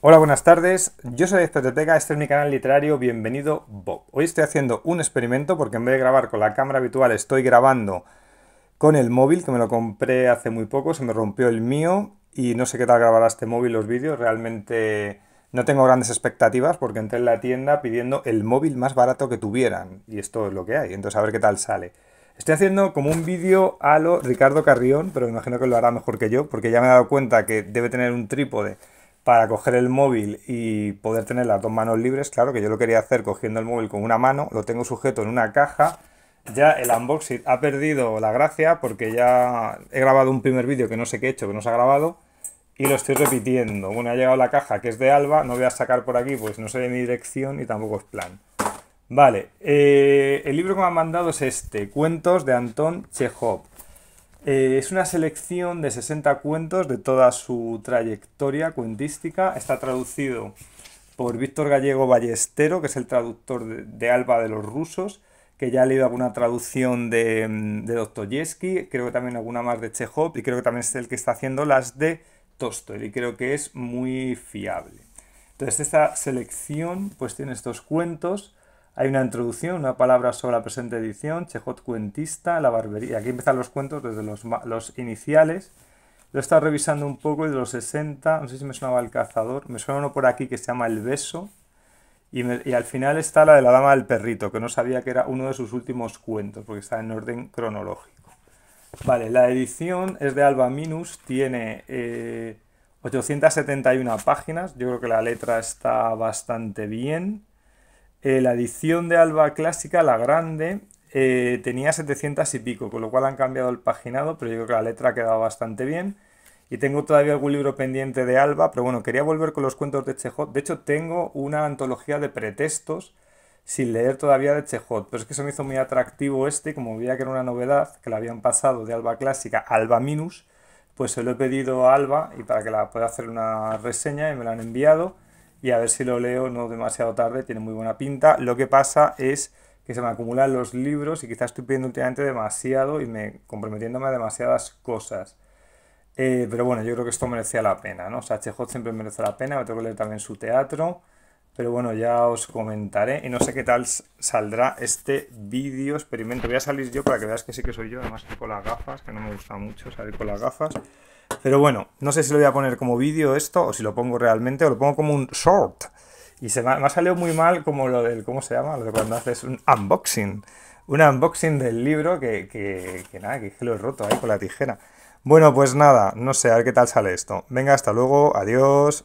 Hola, buenas tardes. Yo soy Víctor Gallego Ballestero, este es mi canal literario, bienvenido Bob. Hoy estoy haciendo un experimento porque en vez de grabar con la cámara habitual estoy grabando con el móvil, que me lo compré hace muy poco, se me rompió el mío y no sé qué tal grabará este móvil los vídeos, realmente no tengo grandes expectativas porque entré en la tienda pidiendo el móvil más barato que tuvieran y esto es lo que hay, entonces a ver qué tal sale. Estoy haciendo como un vídeo a lo Ricardo Carrión, pero me imagino que lo hará mejor que yo porque ya me he dado cuenta que debe tener un trípode para coger el móvil y poder tener las dos manos libres. Claro que yo lo quería hacer cogiendo el móvil con una mano, lo tengo sujeto en una caja. Ya el unboxing ha perdido la gracia porque ya he grabado un primer vídeo que no sé qué he hecho, que no se ha grabado, y lo estoy repitiendo. Bueno, ha llegado la caja que es de Alba, no voy a sacar por aquí, pues no sé de mi dirección y tampoco es plan. Vale, el libro que me han mandado es este, Cuentos de Antón Chéjov. Es una selección de 60 cuentos de toda su trayectoria cuentística. Está traducido por Víctor Gallego Ballestero, que es el traductor de Alba de los rusos, que ya ha leído alguna traducción de Dostoievski, creo que también alguna más de Chéjov, y creo que también es el que está haciendo las de Tolstoy, y creo que es muy fiable. Entonces esta selección pues tiene estos cuentos. Hay una introducción, una palabra sobre la presente edición, Chéjov cuentista, la barbería. Aquí empiezan los cuentos desde los iniciales. Lo he estado revisando un poco y de los 60, no sé si me sonaba El cazador, me suena uno por aquí que se llama El beso. Y al final está la de la dama del perrito, que no sabía que era uno de sus últimos cuentos, porque está en orden cronológico. Vale, la edición es de Alba Minus, tiene 871 páginas, yo creo que la letra está bastante bien. La edición de Alba Clásica, la grande, tenía 700 y pico, con lo cual han cambiado el paginado, pero yo creo que la letra ha quedado bastante bien. Y tengo todavía algún libro pendiente de Alba, pero bueno, quería volver con los cuentos de Chéjov. De hecho, tengo una antología de pretextos sin leer todavía de Chéjov, pero es que se me hizo muy atractivo este, como veía que era una novedad, que la habían pasado de Alba Clásica a Alba Minus, pues se lo he pedido a Alba y para que la pueda hacer una reseña y me la han enviado. Y a ver si lo leo no demasiado tarde, tiene muy buena pinta. Lo que pasa es que se me acumulan los libros y quizás estoy pidiendo últimamente demasiado y comprometiéndome a demasiadas cosas. Pero bueno, yo creo que esto merecía la pena, ¿no? O sea, Chéjov siempre merece la pena, me tengo que leer también su teatro. Pero bueno, ya os comentaré y no sé qué tal saldrá este vídeo experimento. Voy a salir yo para que veas que sí que soy yo, además con las gafas, que no me gusta mucho salir con las gafas. Pero bueno, no sé si lo voy a poner como vídeo esto, o si lo pongo realmente, o lo pongo como un short. Y me ha salido muy mal como lo del, ¿cómo se llama? Lo de cuando haces un unboxing. Un unboxing del libro que nada, que lo he roto ahí con la tijera. Bueno, pues nada, no sé, a ver qué tal sale esto. Venga, hasta luego, adiós.